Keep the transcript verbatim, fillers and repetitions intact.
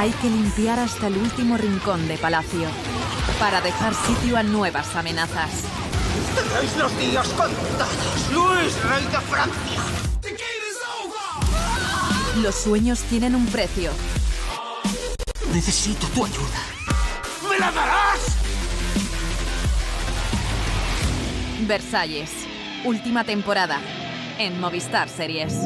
Hay que limpiar hasta el último rincón de Palacio para dejar sitio a nuevas amenazas. ¡Tenéis los días contados, Luis, rey de Francia! Los sueños tienen un precio. Necesito tu ayuda. ¿Me la darás? Versalles, última temporada, en Movistar Series.